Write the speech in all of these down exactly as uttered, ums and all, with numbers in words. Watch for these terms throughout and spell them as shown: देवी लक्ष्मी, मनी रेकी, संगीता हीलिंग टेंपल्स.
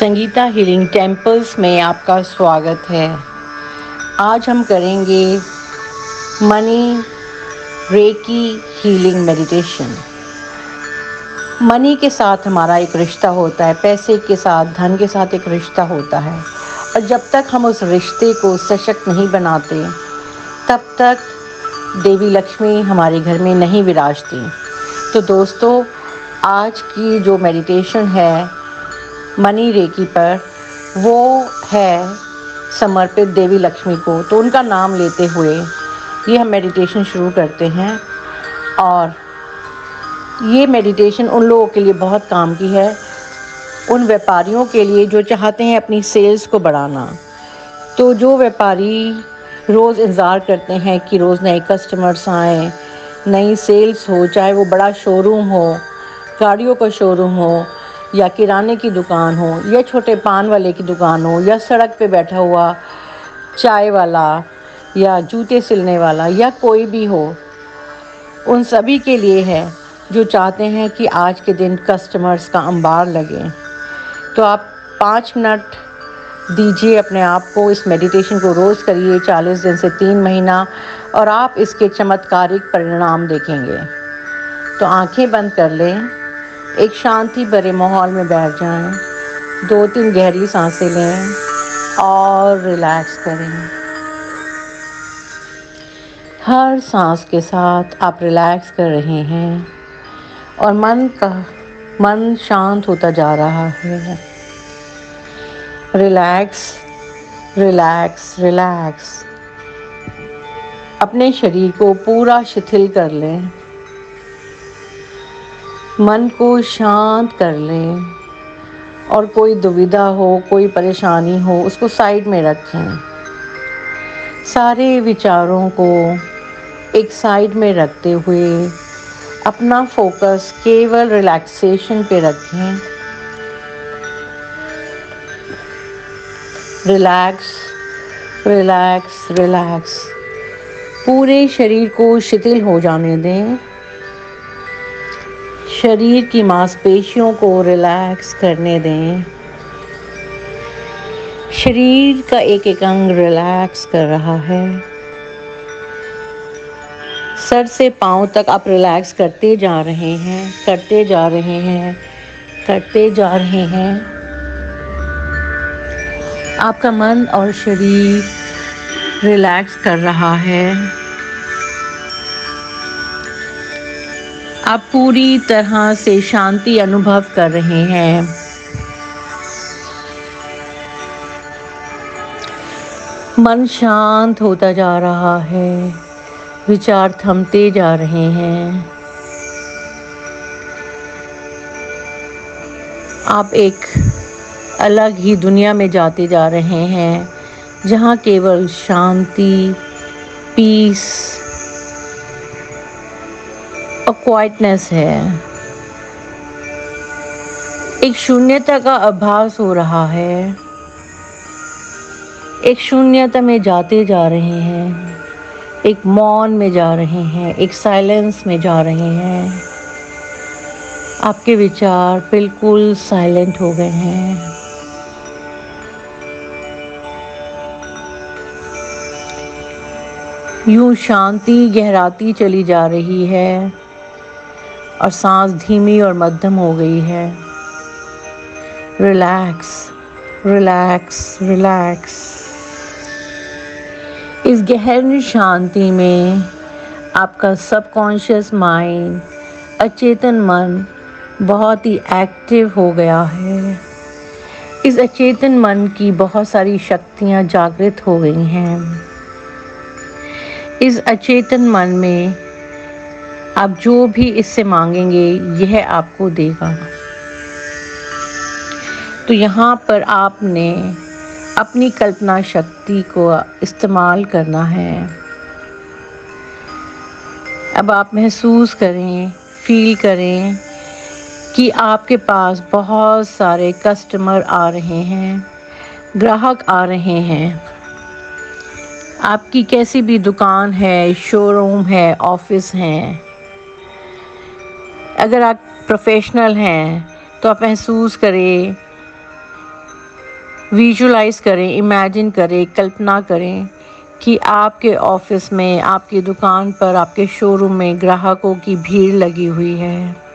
संगीता हीलिंग टेंपल्स में आपका स्वागत है। आज हम करेंगे मनी रेकी healing meditation. Money के साथ हमारा एक रिश्ता होता है, पैसे के साथ, धन के साथ एक रिश्ता होता है, और जब तक हम उस रिश्ते को सशक्त नहीं बनाते तब तक देवी लक्ष्मी हमारे घर में नहीं विराजती। तो दोस्तों, आज की जो मेडिटेशन है मनी रेकी पर, वो है समर्पित देवी लक्ष्मी को। तो उनका नाम लेते हुए ये हम मेडिटेशन शुरू करते हैं, और ये मेडिटेशन उन लोगों के लिए बहुत काम की है, उन व्यापारियों के लिए जो चाहते हैं अपनी सेल्स को बढ़ाना। तो जो व्यापारी रोज़ इंतज़ार करते हैं कि रोज़ नए कस्टमर्स आएँ, नई सेल्स हो, चाहे वो बड़ा शोरूम हो, गाड़ियों का शोरूम हो, या किराने की दुकान हो, या छोटे पान वाले की दुकान हो, या सड़क पे बैठा हुआ चाय वाला, या जूते सिलने वाला, या कोई भी हो, उन सभी के लिए है जो चाहते हैं कि आज के दिन कस्टमर्स का अंबार लगे। तो आप पाँच मिनट दीजिए अपने आप को, इस मेडिटेशन को रोज़ करिए चालीस दिन से तीन महीना, और आप इसके चमत्कारिक परिणाम देखेंगे। तो आँखें बंद कर लें, एक शांति भरे माहौल में बैठ जाएं, दो तीन गहरी सांसें लें और रिलैक्स करें। हर सांस के साथ आप रिलैक्स कर रहे हैं और मन का मन शांत होता जा रहा है। Relax, relax, relax. अपने शरीर को पूरा शिथिल कर लें, मन को शांत कर लें, और कोई दुविधा हो, कोई परेशानी हो, उसको साइड में रखें। सारे विचारों को एक साइड में रखते हुए अपना फोकस केवल रिलैक्सेशन पे रखें। Relax, relax, relax. पूरे शरीर को शिथिल हो जाने दें, शरीर की मांसपेशियों को रिलैक्स करने दें। शरीर का एक एक अंग रिलैक्स कर रहा है। सर से पांव तक आप रिलैक्स करते जा रहे हैं, करते जा रहे हैं, करते जा रहे हैं। आपका मन और शरीर रिलैक्स कर रहा है। आप पूरी तरह से शांति अनुभव कर रहे हैं। मन शांत होता जा रहा है, विचार थमते जा रहे हैं। आप एक अलग ही दुनिया में जाते जा रहे हैं, जहां केवल शांति, पीस, क्वाइटनेस है। एक शून्यता का आभास हो रहा है। एक शून्यता में जाते जा रहे हैं, एक मौन में जा रहे हैं, एक साइलेंस में जा रहे हैं। आपके विचार बिल्कुल साइलेंट हो गए हैं। यूं शांति गहराती चली जा रही है, और सांस धीमी और मध्यम हो गई है। Relax, relax, relax. इस गहरी शांति में आपका सबकॉन्शियस माइंड, अचेतन मन बहुत ही एक्टिव हो गया है। इस अचेतन मन की बहुत सारी शक्तियां जागृत हो गई हैं। इस अचेतन मन में आप जो भी इससे मांगेंगे यह आपको देगा। तो यहाँ पर आपने अपनी कल्पना शक्ति को इस्तेमाल करना है। अब आप महसूस करें, फील करें कि आपके पास बहुत सारे कस्टमर आ रहे हैं, ग्राहक आ रहे हैं। आपकी कैसी भी दुकान है, शोरूम है, ऑफिस है, अगर आप प्रोफेशनल हैं तो आप महसूस करें विजुलाइज करें, इमेजिन करें, कल्पना करें कि आपके ऑफिस में, आपकी दुकान पर, आपके शोरूम में ग्राहकों की भीड़ लगी हुई है।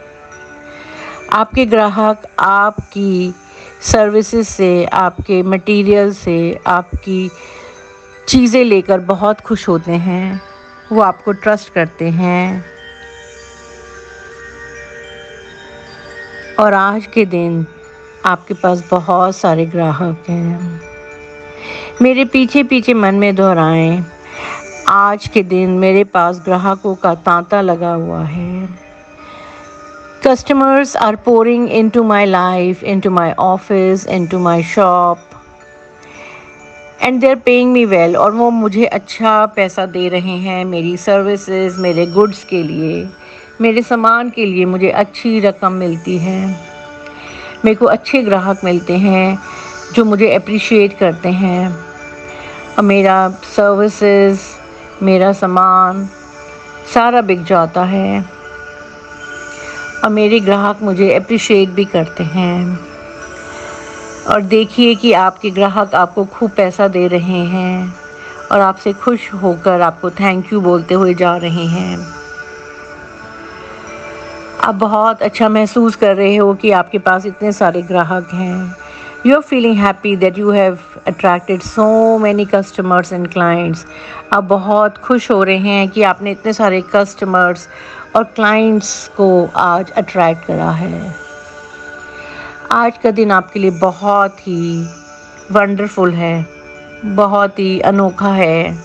आपके ग्राहक आपकी सर्विसेज से, आपके मटेरियल से, आपकी चीज़ें लेकर बहुत खुश होते हैं, वो आपको ट्रस्ट करते हैं। और आज के दिन आपके पास बहुत सारे ग्राहक हैं। मेरे पीछे पीछे मन में दोहराएं, आज के दिन मेरे पास ग्राहकों का तांता लगा हुआ है। Customers are pouring into my life, into my office, into my shop and they are paying me well. और वो मुझे अच्छा पैसा दे रहे हैं मेरी सर्विसेज, मेरे गुड्स के लिए, मेरे सामान के लिए। मुझे अच्छी रकम मिलती है, मेरे को अच्छे ग्राहक मिलते हैं जो मुझे अप्रिशिएट करते हैं। और मेरा सर्विसेज, मेरा सामान सारा बिक जाता है और मेरे ग्राहक मुझे अप्रिशिएट भी करते हैं। और देखिए कि आपके ग्राहक आपको खूब पैसा दे रहे हैं और आपसे खुश होकर आपको थैंक यू बोलते हुए जा रहे हैं। आप बहुत अच्छा महसूस कर रहे हो कि आपके पास इतने सारे ग्राहक हैं। You are feeling happy that you have attracted so many customers and clients. आप बहुत खुश हो रहे हैं कि आपने इतने सारे कस्टमर्स और क्लाइंट्स को आज अट्रैक्ट करा है। आज का दिन आपके लिए बहुत ही वंडरफुल है, बहुत ही अनोखा है,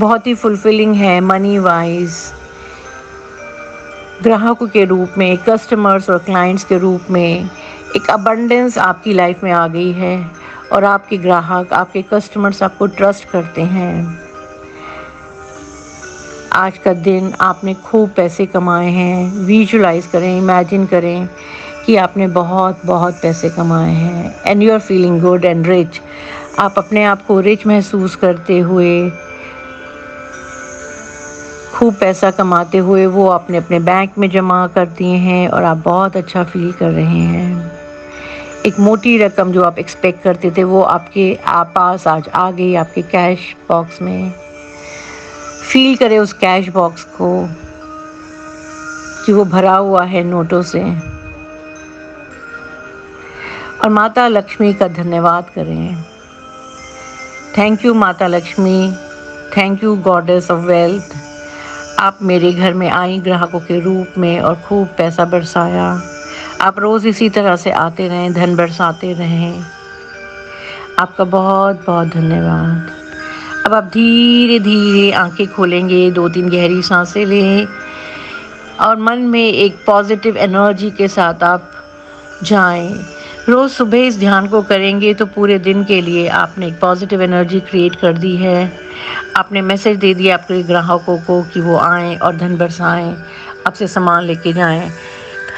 बहुत ही फुलफिलिंग है मनी वाइज, ग्राहकों के रूप में, कस्टमर्स और क्लाइंट्स के रूप में। एक अबंडेंस आपकी लाइफ में आ गई है और आपके ग्राहक, आपके कस्टमर्स आपको ट्रस्ट करते हैं। आज का दिन आपने खूब पैसे कमाए हैं। विजुलाइज करें, इमेजिन करें कि आपने बहुत बहुत पैसे कमाए हैं। And you are feeling good and rich. आप अपने आप को रिच महसूस करते हुए, खूब पैसा कमाते हुए वो आपने अपने बैंक में जमा कर दिए हैं और आप बहुत अच्छा फील कर रहे हैं। एक मोटी रकम जो आप एक्सपेक्ट करते थे वो आपके आप पास आज आ गई, आपके कैश बॉक्स में। फील करें उस कैश बॉक्स को कि वो भरा हुआ है नोटों से। और माता लक्ष्मी का धन्यवाद करें। थैंक यू माता Lakshmi, thank you goddess of wealth. आप मेरे घर में आई ग्राहकों के रूप में और खूब पैसा बरसाया। आप रोज़ इसी तरह से आते रहें, धन बरसाते रहें। आपका बहुत बहुत धन्यवाद। अब आप धीरे धीरे आंखें खोलेंगे, दो तीन गहरी सांसें लें और मन में एक पॉजिटिव एनर्जी के साथ आप जाएं। रोज़ सुबह इस ध्यान को करेंगे तो पूरे दिन के लिए आपने एक पॉजिटिव एनर्जी क्रिएट कर दी है। आपने मैसेज दे दिया आपके ग्राहकों को कि वो आएँ और धन बरसाएँ, आपसे सामान लेके जाएँ।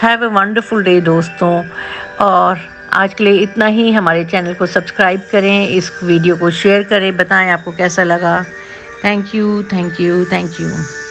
हैव ए वंडरफुल डे दोस्तों। और आज के लिए इतना ही। हमारे चैनल को सब्सक्राइब करें, इस वीडियो को शेयर करें, बताएं आपको कैसा लगा। Thank you, thank you, thank you.